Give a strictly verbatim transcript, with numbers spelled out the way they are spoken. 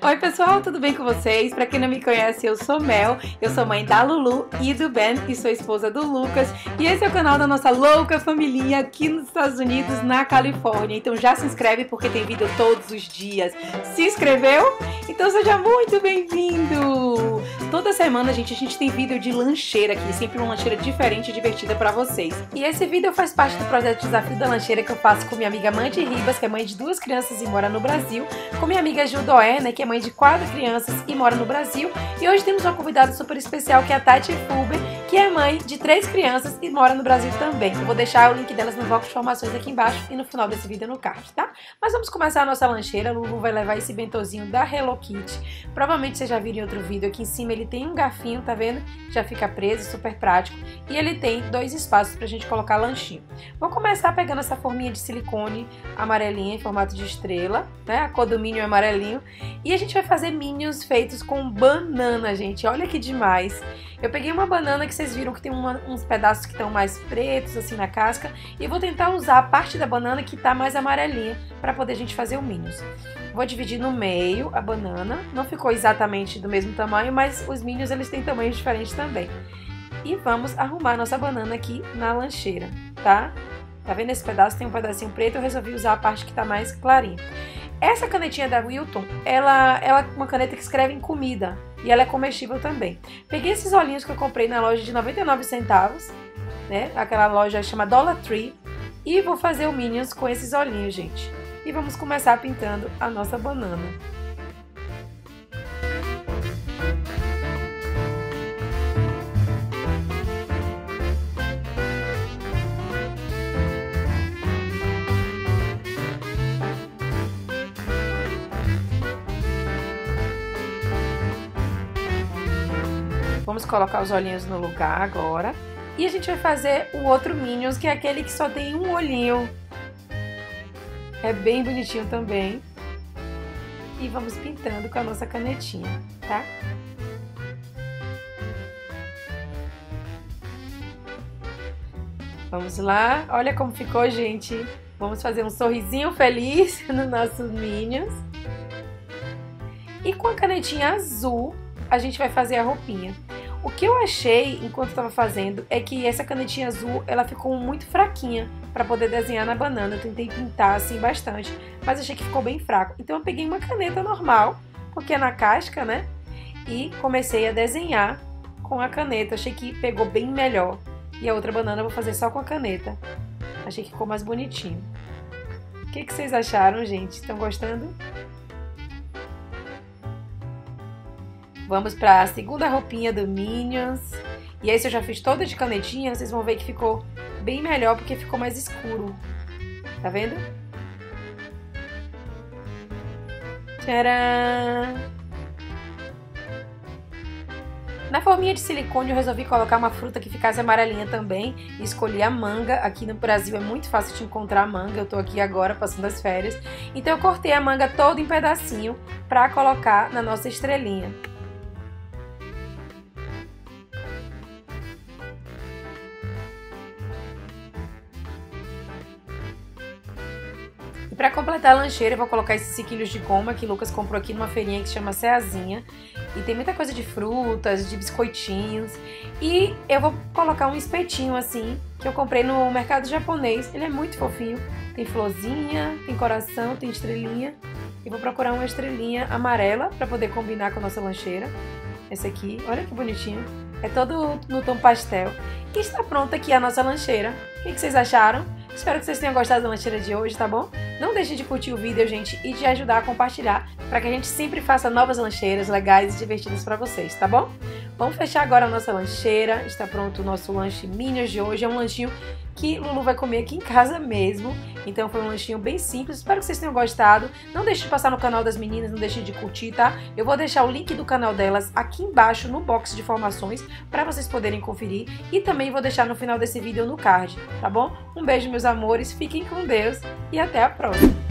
Oi pessoal, tudo bem com vocês? Pra quem não me conhece, eu sou Mel, eu sou mãe da Lulu e do Ben e sou esposa do Lucas e esse é o canal da nossa louca família aqui nos Estados Unidos, na Califórnia. Então já se inscreve porque tem vídeo todos os dias. Se inscreveu? Então seja muito bem-vindo! Toda semana, gente, a gente tem vídeo de lancheira aqui, sempre uma lancheira diferente e divertida pra vocês. E esse vídeo faz parte do projeto Desafio da Lancheira que eu faço com minha amiga Mandy Ribas, que é mãe de duas crianças e mora no Brasil, com minha amiga Judoé, né, que é mãe de quatro crianças e mora no Brasil. E hoje temos uma convidada super especial, que é a Tati Fulber, que é mãe de três crianças e mora no Brasil também. Eu vou deixar o link delas no bloco de informações aqui embaixo e no final desse vídeo no card, tá? Mas vamos começar a nossa lancheira. A Lulu vai levar esse bentozinho da Hello Kitty. Provavelmente vocês já viram em outro vídeo. Aqui em cima ele tem um garfinho, tá vendo? Já fica preso, super prático. E ele tem dois espaços pra gente colocar lanchinho. Vou começar pegando essa forminha de silicone amarelinha em formato de estrela, né? A cor do Minion é amarelinho. E a gente vai fazer Minions feitos com banana, gente. Olha que demais! Eu peguei uma banana que vocês viram que tem uma, uns pedaços que estão mais pretos, assim, na casca. E vou tentar usar a parte da banana que tá mais amarelinha pra poder a gente fazer o Minions. Vou dividir no meio a banana. Não ficou exatamente do mesmo tamanho, mas os Minions, eles têm tamanhos diferentes também. E vamos arrumar nossa banana aqui na lancheira, tá? Tá vendo esse pedaço? Tem um pedacinho preto, eu resolvi usar a parte que tá mais clarinha. Essa canetinha da Wilton, ela, ela é uma caneta que escreve em comida. E ela é comestível também. Peguei esses olhinhos que eu comprei na loja de noventa e nove centavos, né? Aquela loja chama Dollar Tree. E vou fazer o Minions com esses olhinhos, gente. E vamos começar pintando a nossa banana. Vamos colocar os olhinhos no lugar agora. E a gente vai fazer o outro Minions, que é aquele que só tem um olhinho. É bem bonitinho também. E vamos pintando com a nossa canetinha, tá? Vamos lá. Olha como ficou, gente. Vamos fazer um sorrisinho feliz no nosso Minions. E com a canetinha azul, a gente vai fazer a roupinha. O que eu achei enquanto estava fazendo é que essa canetinha azul, ela ficou muito fraquinha para poder desenhar na banana. Eu tentei pintar assim bastante, mas achei que ficou bem fraco. Então eu peguei uma caneta normal, porque é na casca, né? E comecei a desenhar com a caneta. Achei que pegou bem melhor. E a outra banana eu vou fazer só com a caneta. Achei que ficou mais bonitinho. O que que vocês acharam, gente? Estão gostando? Vamos para a segunda roupinha do Minions. E aí, se eu já fiz toda de canetinha, vocês vão ver que ficou bem melhor, porque ficou mais escuro. Tá vendo? Tcharam! Na forminha de silicone, eu resolvi colocar uma fruta que ficasse amarelinha também. E escolhi a manga. Aqui no Brasil é muito fácil de encontrar manga. Eu tô aqui agora, passando as férias. Então, eu cortei a manga toda em pedacinho para colocar na nossa estrelinha. E para completar a lancheira, eu vou colocar esses sequilhos de goma que o Lucas comprou aqui numa feirinha que se chama Ceazinha. E tem muita coisa de frutas, de biscoitinhos. E eu vou colocar um espetinho assim, que eu comprei no mercado japonês. Ele é muito fofinho. Tem florzinha, tem coração, tem estrelinha. E vou procurar uma estrelinha amarela para poder combinar com a nossa lancheira. Essa aqui, olha que bonitinho. É todo no tom pastel. E está pronta aqui a nossa lancheira. O que vocês acharam? Espero que vocês tenham gostado da lancheira de hoje, tá bom? Não deixem de curtir o vídeo, gente, e de ajudar a compartilhar para que a gente sempre faça novas lancheiras legais e divertidas para vocês, tá bom? Vamos fechar agora a nossa lancheira. Está pronto o nosso lanche Minions de hoje. É um lanchinho que Lulu vai comer aqui em casa mesmo. Então foi um lanchinho bem simples. Espero que vocês tenham gostado. Não deixe de passar no canal das meninas, não deixe de curtir, tá? Eu vou deixar o link do canal delas aqui embaixo no box de informações para vocês poderem conferir. E também vou deixar no final desse vídeo no card, tá bom? Um beijo, meus amores. Fiquem com Deus e até a próxima.